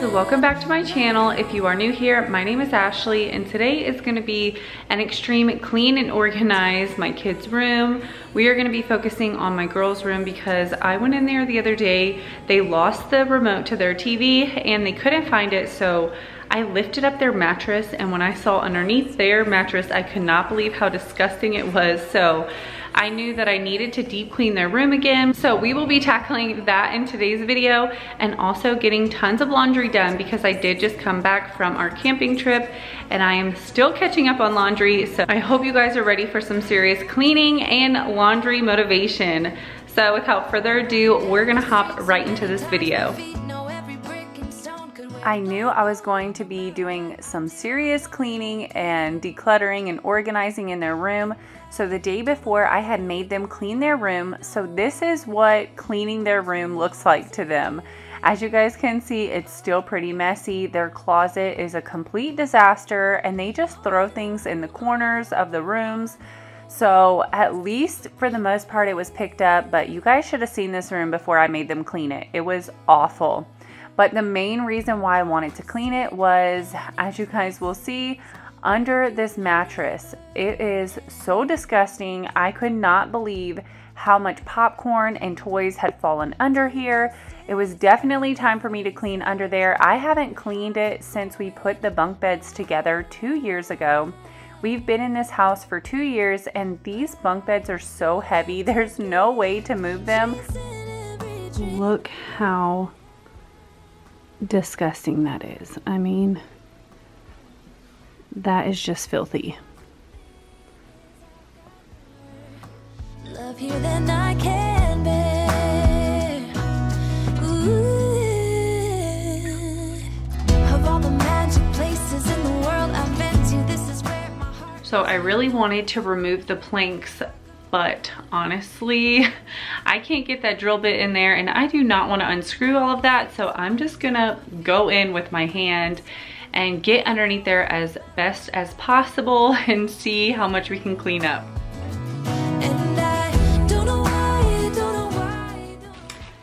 guys, welcome back to my channel. If you are new here, my name is Ashley and today is going to be an extreme clean and organize my kids' room. We are going to be focusing on my girls' room because I went in there the other day. They lost the remote to their TV and they couldn't find it, so I lifted up their mattress, and when I saw underneath their mattress, I could not believe how disgusting it was. So I knew that I needed to deep clean their room again. So we will be tackling that in today's video, and also getting tons of laundry done because I did just come back from our camping trip and I am still catching up on laundry. So I hope you guys are ready for some serious cleaning and laundry motivation. So without further ado, we're gonna hop right into this video. I knew I was going to be doing some serious cleaning and decluttering and organizing in their room. So the day before, I had made them clean their room. So this is what cleaning their room looks like to them. As you guys can see, it's still pretty messy. Their closet is a complete disaster and they just throw things in the corners of the rooms. So at least for the most part, it was picked up, but you guys should have seen this room before I made them clean it. It was awful. But the main reason why I wanted to clean it was, as you guys will see, under this mattress. It is so disgusting. I could not believe how much popcorn and toys had fallen under here. It was definitely time for me to clean under there. I haven't cleaned it since we put the bunk beds together 2 years ago. We've been in this house for 2 years and these bunk beds are so heavy. There's no way to move them. Look how disgusting that is. I mean, that is just filthy. Love you than I can bear. Ooh. Of all the magic places in the world I've been to, this is where my heart. So I really wanted to remove the planks, but honestly, I can't get that drill bit in there and I do not want to unscrew all of that. So I'm just gonna go in with my hand and get underneath there as best as possible and see how much we can clean up. And I don't know why,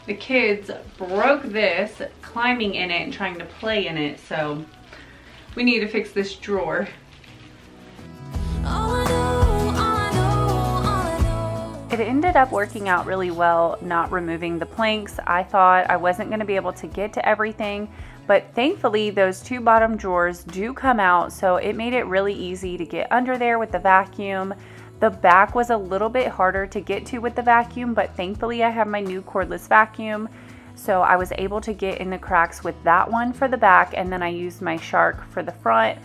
the kids broke this, climbing in it and trying to play in it. So we need to fix this drawer. It ended up working out really well, not removing the planks. I thought I wasn't going to be able to get to everything, but thankfully those two bottom drawers do come out, so it made it really easy to get under there with the vacuum. The back was a little bit harder to get to with the vacuum, but thankfully I have my new cordless vacuum, so I was able to get in the cracks with that one for the back, and then I used my Shark for the front.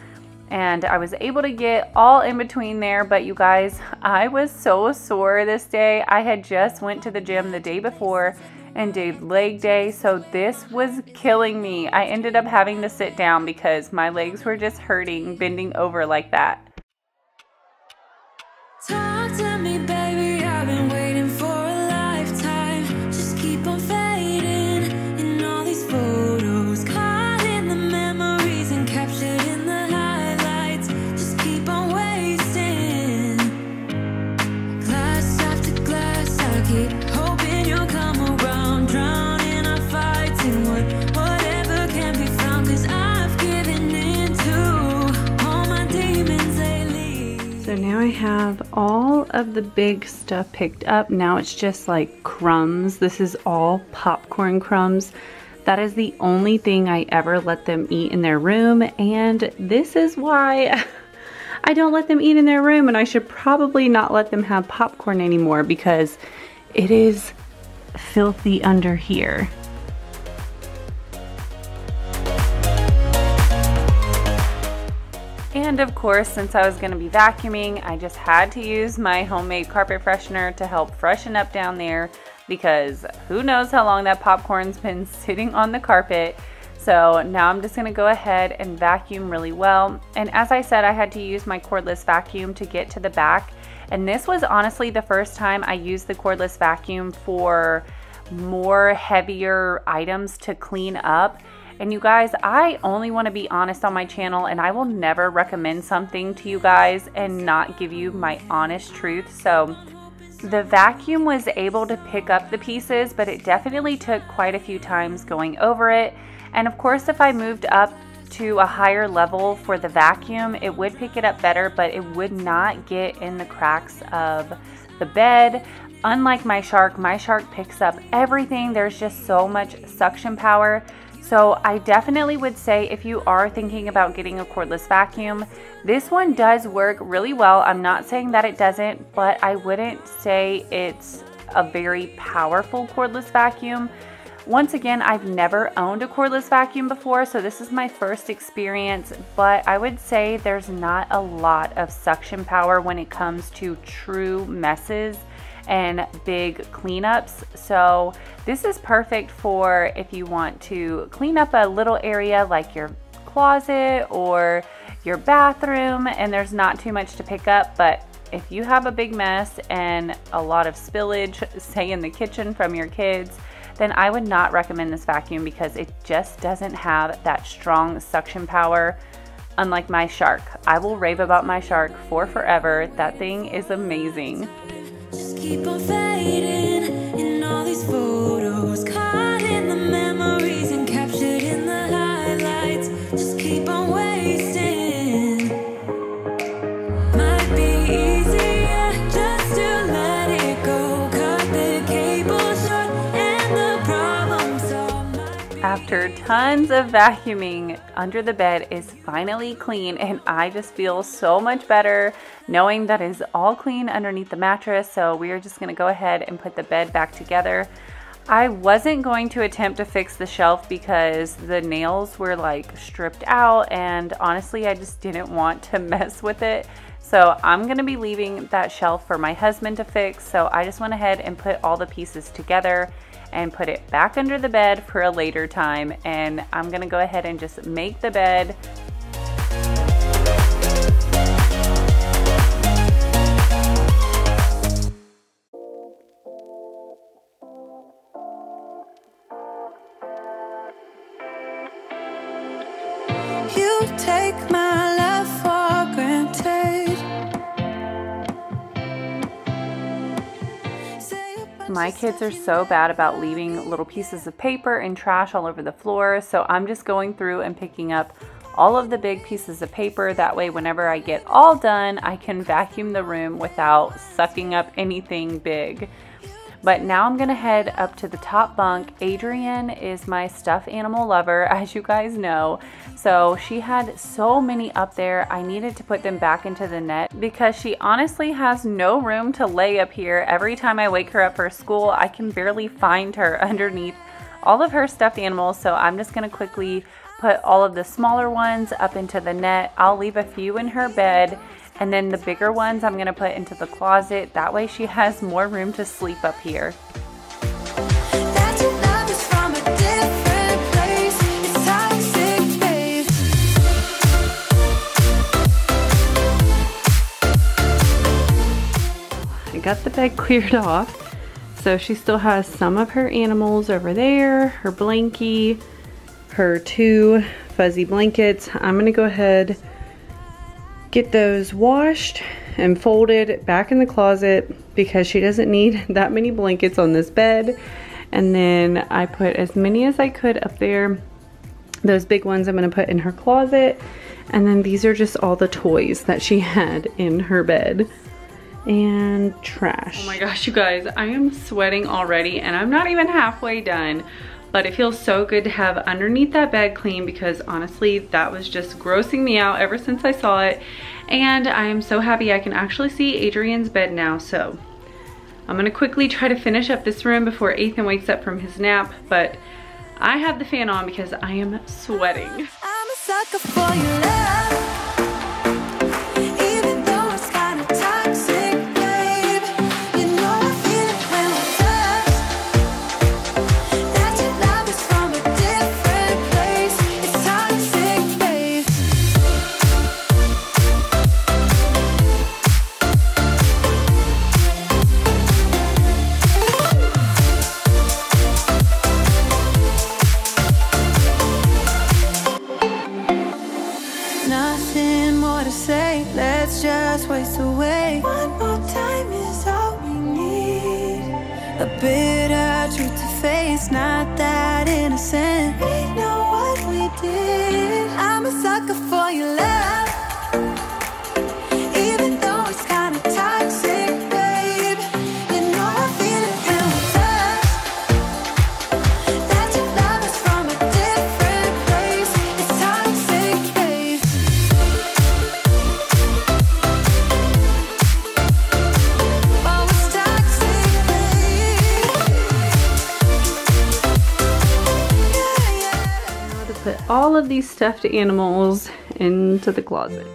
And I was able to get all in between there, but you guys, I was so sore this day. I had just went to the gym the day before and did leg day, so this was killing me. I ended up having to sit down because my legs were just hurting, bending over like that. Talk to me, baby, I've been waiting for a lifetime. Just keep on fading in all these photos, caught in the memories and captured in the Now I have all of the big stuff picked up. Now it's just like crumbs. This is all popcorn crumbs. That is the only thing I ever let them eat in their room. And this is why I don't let them eat in their room. And I should probably not let them have popcorn anymore because it is filthy under here. And of course, since I was going to be vacuuming, I just had to use my homemade carpet freshener to help freshen up down there because who knows how long that popcorn's been sitting on the carpet. So now I'm just going to go ahead and vacuum really well. And as I said, I had to use my cordless vacuum to get to the back. And this was honestly the first time I used the cordless vacuum for more heavier items to clean up. And you guys, I only want to be honest on my channel, and I will never recommend something to you guys and not give you my honest truth. So the vacuum was able to pick up the pieces, but it definitely took quite a few times going over it. And of course, if I moved up to a higher level for the vacuum, it would pick it up better, but it would not get in the cracks of the bed. Unlike my shark picks up everything. There's just so much suction power. So I definitely would say if you are thinking about getting a cordless vacuum, this one does work really well. I'm not saying that it doesn't, but I wouldn't say it's a very powerful cordless vacuum. Once again, I've never owned a cordless vacuum before, so this is my first experience, but I would say there's not a lot of suction power when it comes to true messes and big cleanups. So this is perfect for if you want to clean up a little area like your closet or your bathroom and there's not too much to pick up, but if you have a big mess and a lot of spillage, say in the kitchen from your kids, then I would not recommend this vacuum because it just doesn't have that strong suction power, unlike my shark. I will rave about my shark for forever. That thing is amazing. Just keep on fading in all these photos, caught in the memories and captured in the highlights. Just keep on wasting. Might be easier just to let it go. Cut the cable short and the problems all might be. After tons of vacuuming, under the bed is finally clean, and I just feel so much better knowing that is all clean underneath the mattress. So we are just gonna go ahead and put the bed back together. I wasn't going to attempt to fix the shelf because the nails were like stripped out, and honestly, I just didn't want to mess with it. So I'm gonna be leaving that shelf for my husband to fix. So I just went ahead and put all the pieces together and put it back under the bed for a later time. And I'm gonna go ahead and just make the bed. My kids are so bad about leaving little pieces of paper and trash all over the floor, so I'm just going through and picking up all of the big pieces of paper. That way, whenever I get all done, I can vacuum the room without sucking up anything big. But now I'm gonna head up to the top bunk. Adrienne is my stuffed animal lover, as you guys know. So she had so many up there. I needed to put them back into the net because she honestly has no room to lay up here. Every time I wake her up for school, I can barely find her underneath all of her stuffed animals. So I'm just gonna quickly put all of the smaller ones up into the net. I'll leave a few in her bed, and then the bigger ones I'm gonna put into the closet. That way she has more room to sleep up here. I got the bed cleared off. So she still has some of her animals over there, her blankie, her two fuzzy blankets. I'm gonna go ahead, get those washed and folded back in the closet because she doesn't need that many blankets on this bed. And then I put as many as I could up there. Those big ones I'm gonna put in her closet. And then these are just all the toys that she had in her bed. And trash. Oh my gosh, you guys, I am sweating already and I'm not even halfway done. But it feels so good to have underneath that bed clean because honestly, that was just grossing me out ever since I saw it. And I am so happy I can actually see Adrienne's bed now. So I'm gonna quickly try to finish up this room before Ethan wakes up from his nap. But I have the fan on because I am sweating. I'm a sucker for your love. Bitter truth to face, not that innocent. Ain't no one all of these stuffed animals into the closet.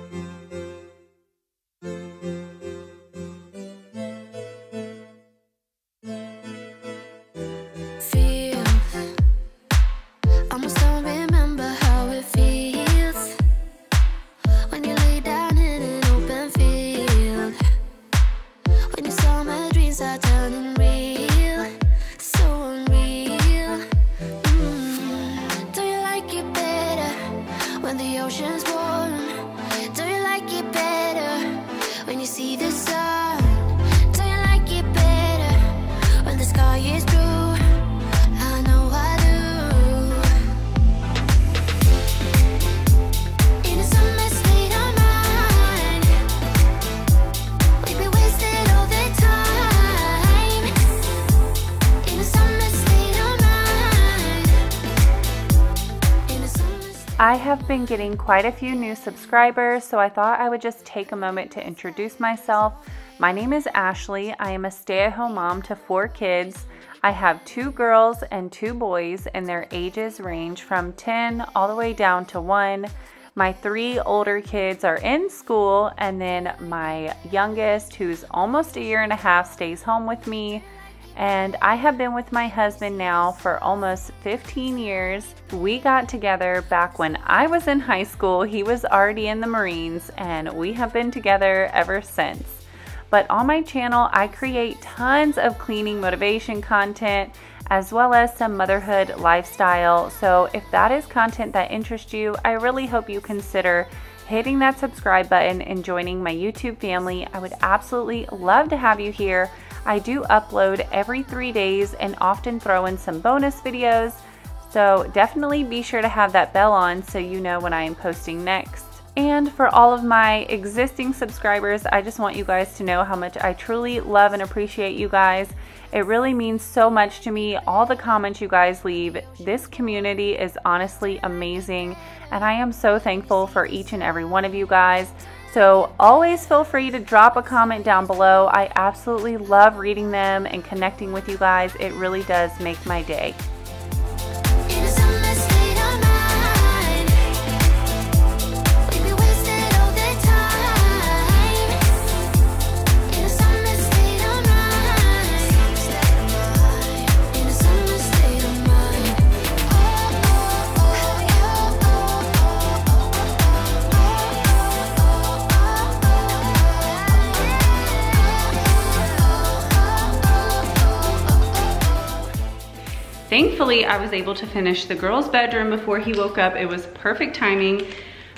I have been getting quite a few new subscribers, so I thought I would just take a moment to introduce myself. My name is Ashley. I am a stay-at-home mom to 4 kids. I have 2 girls and 2 boys, and their ages range from 10 all the way down to 1. My 3 older kids are in school, and then my youngest, who's almost a year and a half, stays home with me. And I have been with my husband now for almost 15 years. We got together back when I was in high school. He was already in the Marines, and we have been together ever since. But on my channel, I create tons of cleaning motivation content as well as some motherhood lifestyle. So if that is content that interests you, I really hope you consider hitting that subscribe button and joining my YouTube family. I would absolutely love to have you here. I do upload every 3 days and often throw in some bonus videos, so definitely be sure to have that bell on so you know when I am posting next. And for all of my existing subscribers, I just want you guys to know how much I truly love and appreciate you guys. It really means so much to me, all the comments you guys leave. This community is honestly amazing, and I am so thankful for each and every one of you guys. So always feel free to drop a comment down below. I absolutely love reading them and connecting with you guys. It really does make my day. Thankfully, I was able to finish the girls' bedroom before he woke up. It was perfect timing.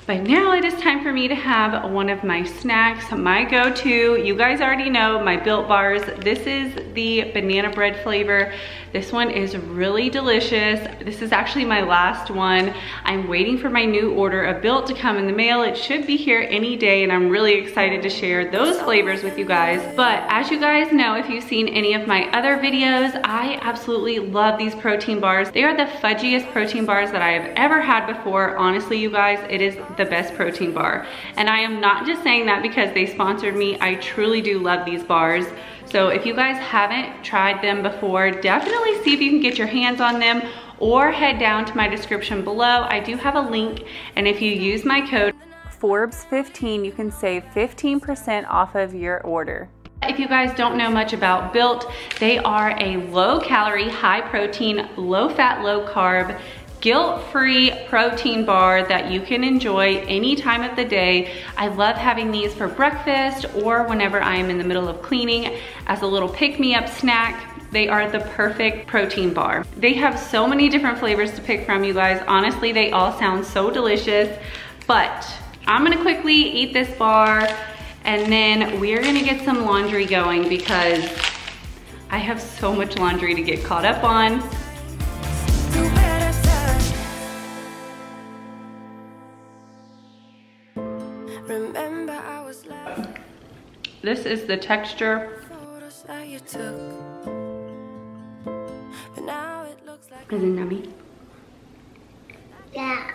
But now it is time for me to have one of my snacks, my go-to. You guys already know my Built bars. This is the banana bread flavor. This one is really delicious. This is actually my last one. I'm waiting for my new order of Built to come in the mail. It should be here any day, and I'm really excited to share those flavors with you guys. But as you guys know, if you've seen any of my other videos, I absolutely love these protein bars. They are the fudgiest protein bars that I have ever had before. Honestly, you guys, it is the best protein bar. And I am not just saying that because they sponsored me. I truly do love these bars. So if you guys haven't tried them before, definitely see if you can get your hands on them or head down to my description below. I do have a link, and if you use my code Forbes15, you can save 15% off of your order. If you guys don't know much about Built, they are a low-calorie, high-protein, low-fat, low-carb, guilt-free protein bar that you can enjoy any time of the day. I love having these for breakfast or whenever I am in the middle of cleaning as a little pick-me-up snack. They are the perfect protein bar. They have so many different flavors to pick from, you guys. Honestly, they all sound so delicious, but I'm gonna quickly eat this bar and then we're gonna get some laundry going because I have so much laundry to get caught up on. This is the texture. Is it yummy? Yeah.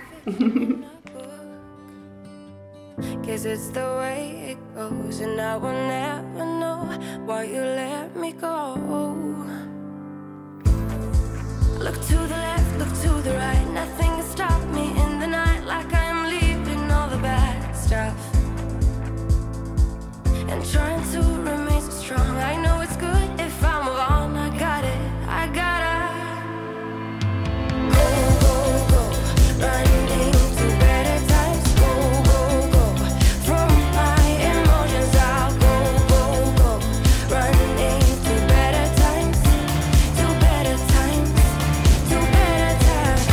Cause it's the way it goes, and I will never know why you let me go. Look to the left, look to the right. Nothing can stop me in the night. Like I'm leaving all the bad stuff and trying to remain strong. I know it's good if I'm alone. I got it, I gotta go, go, go. Running into better times. Go, go, go. From my emotions I'll go, go, go. Running into better times. To better times. To better times.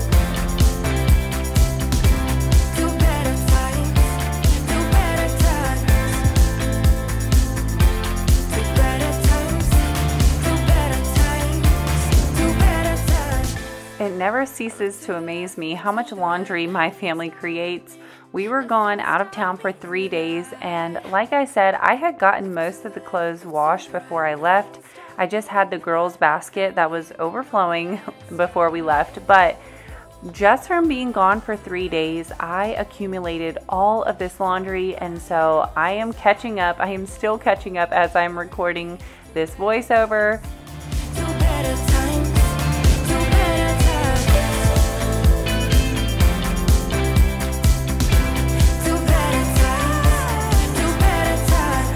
To better times. To better times. To better times. To better times. To better times. It never ceases to amaze me how much laundry my family creates. We were gone out of town for 3 days, and like I said, I had gotten most of the clothes washed before I left. I just had the girls' basket that was overflowing before we left, but just from being gone for 3 days, I accumulated all of this laundry, and so I am catching up. I am still catching up as I'm recording this voiceover. To better times. To better times. To better times.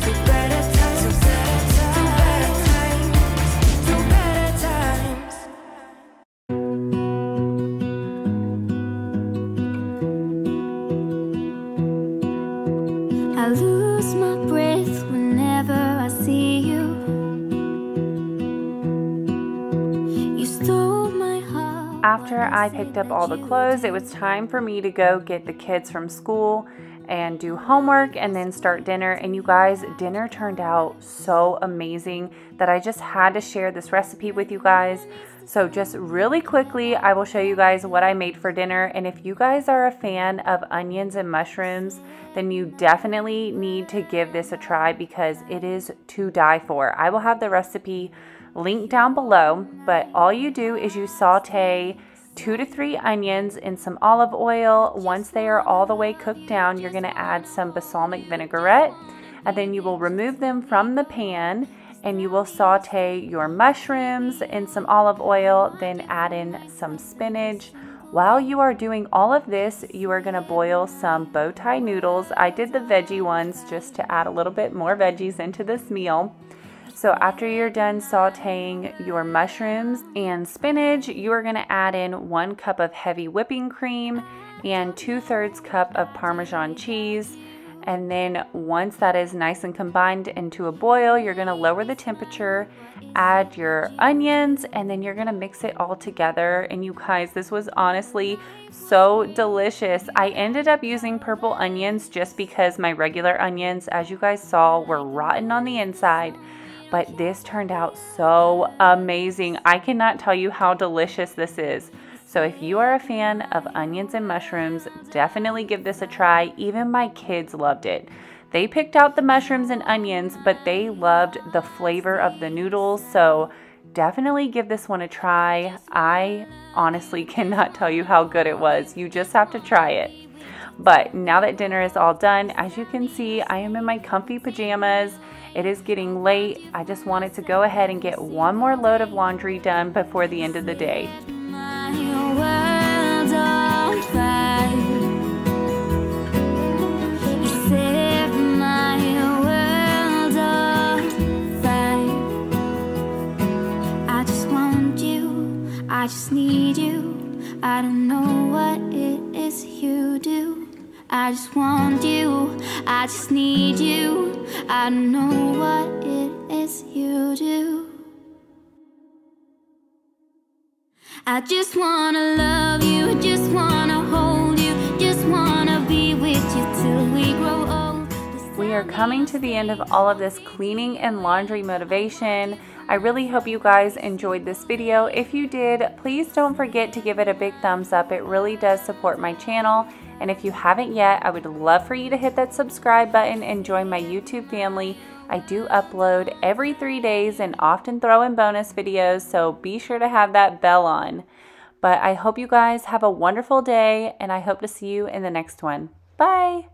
To better times. To better times. To better times. To better times. I lose my breath whenever I see you. You stole my heart. After I picked up all the clothes, it was time for me to go get the kids from school and do homework and then start dinner. And you guys, dinner turned out so amazing that I just had to share this recipe with you guys. So just really quickly, I will show you guys what I made for dinner. And if you guys are a fan of onions and mushrooms, then you definitely need to give this a try because it is to die for. I will have the recipe linked down below, but all you do is you saute 2 to 3 onions in some olive oil. Once they are all the way cooked down, you're gonna add some balsamic vinaigrette, and then you will remove them from the pan and you will saute your mushrooms in some olive oil, then add in some spinach. While you are doing all of this, you are gonna boil some bow tie noodles. I did the veggie ones just to add a little bit more veggies into this meal. So after you're done sauteing your mushrooms and spinach, you are gonna add in 1 cup of heavy whipping cream and 2/3 cup of Parmesan cheese. And then once that is nice and combined into a boil, you're gonna lower the temperature, add your onions, and then you're gonna mix it all together. And you guys, this was honestly so delicious. I ended up using purple onions just because my regular onions, as you guys saw, were rotten on the inside. But this turned out so amazing. I cannot tell you how delicious this is. So if you are a fan of onions and mushrooms, definitely give this a try. Even my kids loved it. They picked out the mushrooms and onions, but they loved the flavor of the noodles. So definitely give this one a try. I honestly cannot tell you how good it was. You just have to try it. But now that dinner is all done, as you can see, I am in my comfy pajamas. It is getting late. I just wanted to go ahead and get one more load of laundry done before the end of the day. I just want you, I just need you, I don't know what it is you do. I just want you, I just need you, I don't know what it is you do. I just wanna love you, just wanna hold you, just wanna be with you till we grow old. We are coming to the end of all of this cleaning and laundry motivation. I really hope you guys enjoyed this video. If you did, please don't forget to give it a big thumbs up. It really does support my channel. And if you haven't yet, I would love for you to hit that subscribe button and join my YouTube family. I do upload every 3 days and often throw in bonus videos, so be sure to have that bell on. But I hope you guys have a wonderful day, and I hope to see you in the next one. Bye!